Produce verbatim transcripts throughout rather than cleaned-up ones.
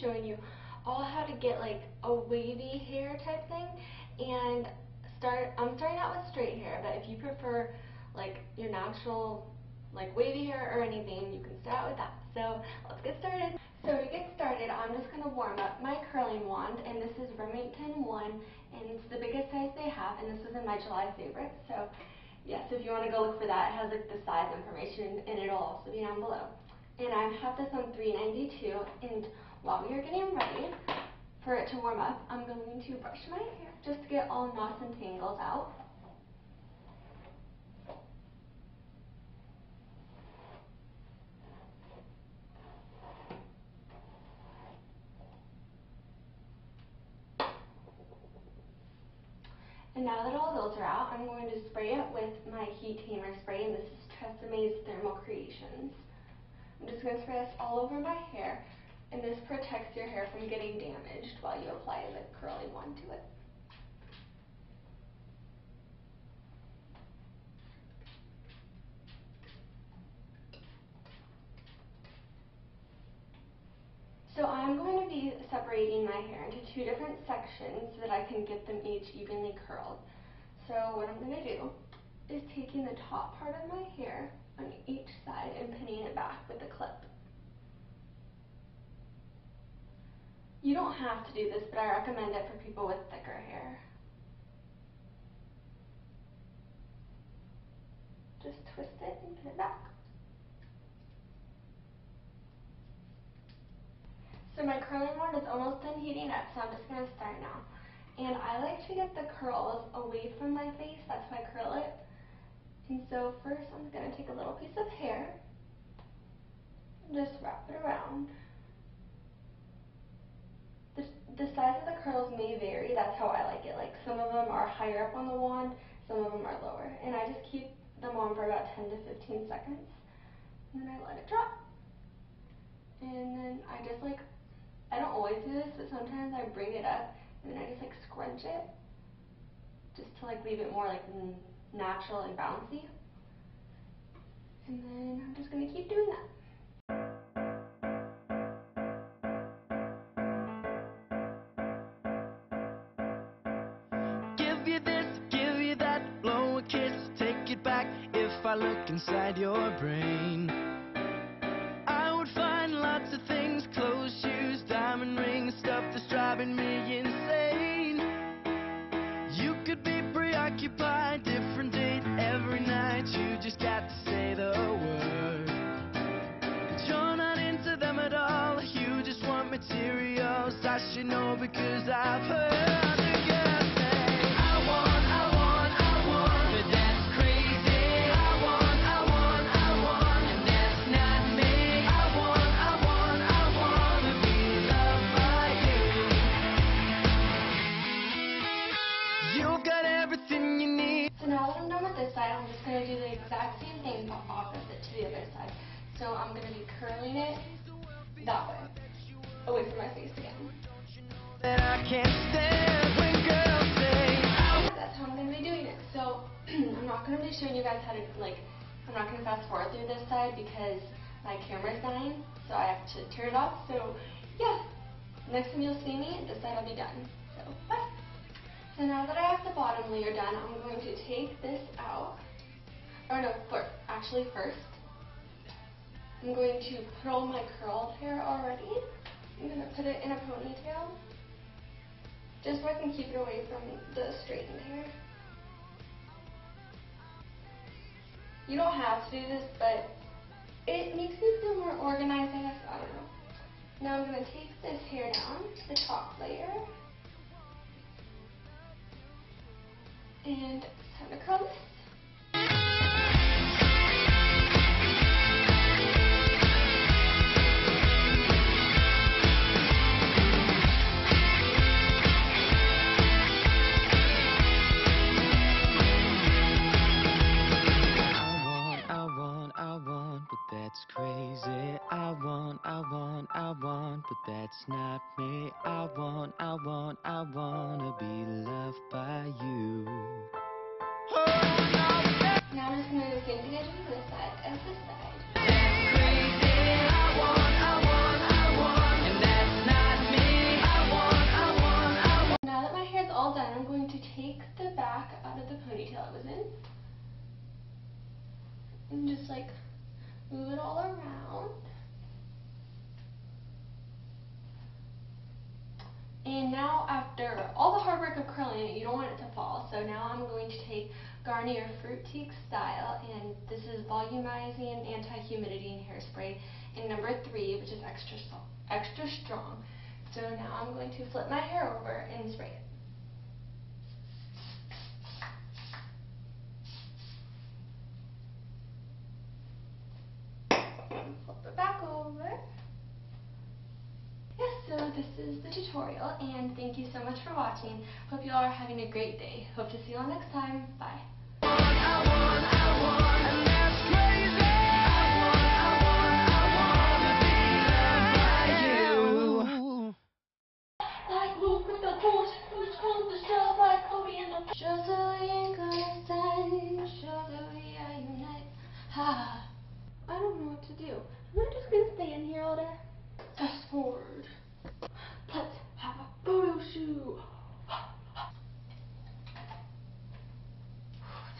showing you all how to get like a wavy hair type thing, and start I'm starting out with straight hair, but if you prefer like your natural like wavy hair or anything, you can start out with that. So let's get started. So to get started, I'm just going to warm up my curling wand, and this is Remington one, and it's the biggest size they have, and this was in my July favorite. So yes, if you want to go look for that, it has like the size information, and it'll also be down below. And I have this on three ninety-two, and while we are getting ready for it to warm up, I'm going to brush my hair just to get all knots and tangles out. And now that all those are out, I'm going to spray it with my heat tamer spray, and this is Tresemmé's Thermal Creations. I'm just going to spray this all over my hair, and this protects your hair from getting damaged while you apply the curly wand to it. So I'm going to be separating my hair into two different sections so that I can get them each evenly curled. So what I'm going to do is taking the top part of my hair on each side and pinning it back with a clip. You don't have to do this, but I recommend it for people with thicker hair. Just twist it and pin it back. So my curling wand is almost done heating up, so I'm just going to start now. And I like to get the curls away from my face, that's why I curl it. And so first I'm going to take a little piece of hair and just wrap it around. The, the size of the curls may vary, that's how I like it. Like some of them are higher up on the wand, some of them are lower. And I just keep them on for about ten to fifteen seconds. And then I let it drop. And then I just like, I don't always do this, but sometimes I bring it up and then I just like scrunch it just to like leave it more like natural and bouncy. And then I'm just going to keep doing that. Give you this, give you that, blow a kiss, take it back. If I look inside your brain, I would find lots of things, clothes, shoes, diamond rings, stuff that's driving me insane. You could be preoccupied, different date every night, you just got to say the word. But you're not into them at all, you just want materials, I should know because I've heard other girls say, I want, I want, I want, but that's crazy. I want, I want, I want, and that's not me. I want, I want, I want to be loved by you. You've got everything you need. So now that I'm done with this side, I'm just going to do the exact same thing but opposite to the other side. So I'm going to be curling it that way, away from my face again. And I can't stand when girls say. That's how I'm going to be doing it. So I'm not going to be showing you guys how to, like, I'm not going to fast forward through this side because my camera's dying, so I have to turn it off. So yeah, next time you'll see me, this side will be done. So bye. So now that I have the bottom layer done, I'm going to take this out. Or no, first, actually first, I'm going to curl my curled hair already. I'm going to put it in a ponytail, just so I can keep it away from the straightened hair. You don't have to do this, but it makes me feel more organized, I guess, I don't know. Now I'm going to take this hair down to the top layer. And it's time to curl this. I want, I want, I want, but that's crazy. I want, I want, I want, but that's not me. I want, I want, I want to be loved by you. Now I'm just going to do the same thing I do to this side as this side. That's crazy. I want, I want, I want, and that's not done, I'm going to take the back out of the ponytail it was in and just like move it all around. And now after all the hard work of curling it, you don't want it to fall, so now I'm going to take Garnier Fructis Style, and this is Volumizing Anti-Humidity and Hairspray in number three, which is extra, extra strong. So now I'm going to flip my hair over and spray it. This is the tutorial, and thank you so much for watching. Hope you all are having a great day. Hope to see you all next time. Bye. I want, I want, I want.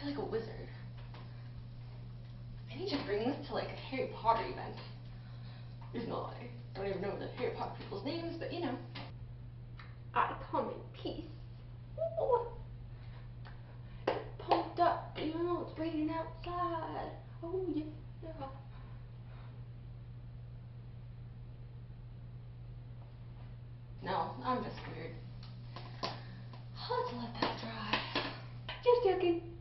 Like a wizard. I need to bring this to like a Harry Potter event. It's not like I don't even know the Harry Potter people's names, but you know. I come in peace. Ooh. It's pumped up, even though it's raining outside. Oh yeah. No, I'm just weird. Let's let that dry. Just joking.